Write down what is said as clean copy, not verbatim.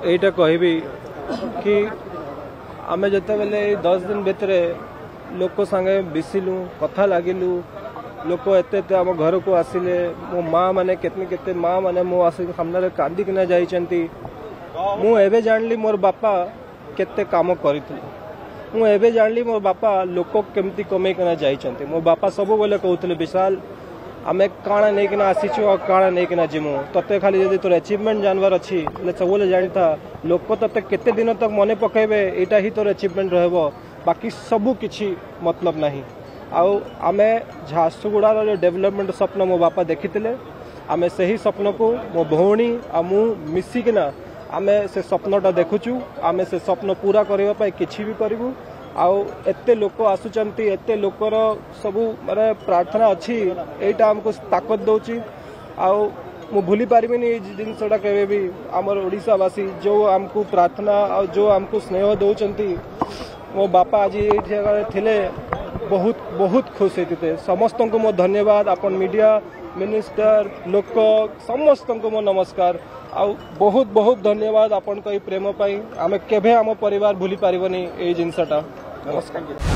यहीटा कहबी कि आम जिते बेले 10 दिन भितर लोक सांगे बिसिलु कथा लगिलु लोक एत आम घर को आसिले मो माँ मैंने के माँ मैंने मो आस सामने कांदिकना जाइंती मुझे जानी मोर बापा केते काम करें जानी मोर बापा लोक केमती कमेकना जाइंती मो बापा सब बेले कहते विशाल आम काणा नहींकिना आसीचु और काणा नहींकिना जिमु तोते खाली जब तोर एचिवमेंट जानवर अच्छी सब जानी था लोक तोते केते दिन तक मन पकेबे एटा ही तोर एचिवमेंट रहबो बाकी सबू किछि मतलब नहीं। आउ आमे झारसुगुड़ार जो डेवलपमेंट स्वप्न मो बापा देखिथिले आमे सही स्वप्न को मो भौणी आ मु मिसिकिना आमे से स्वप्नटा देखुचु आमे से स्वप्न पूरा करबा पई किछि भी करबु। आउ एते लोक आसुचंती एते लोकर सबू माने प्रार्थना अच्छी एटा हमको ताकत दउची आउ मु भूली पारिबिनी जिनसडा केबे भी हमर ओडिसा वासी जो हमको प्रार्थना और जो हमको स्नेह दउचंती मो बापा आज एठे थिले बहुत बहुत खुश हेतिते समस्त को मो धन्यवाद अपन मीडिया मिनिस्टर लोक समस्त को मो नमस्कार आउ बहुत बहुत धन्यवाद आपन कोई प्रेम पाई आम केभे आम परिवार भूली पारिबनी ए जिनसटा नमस्कार।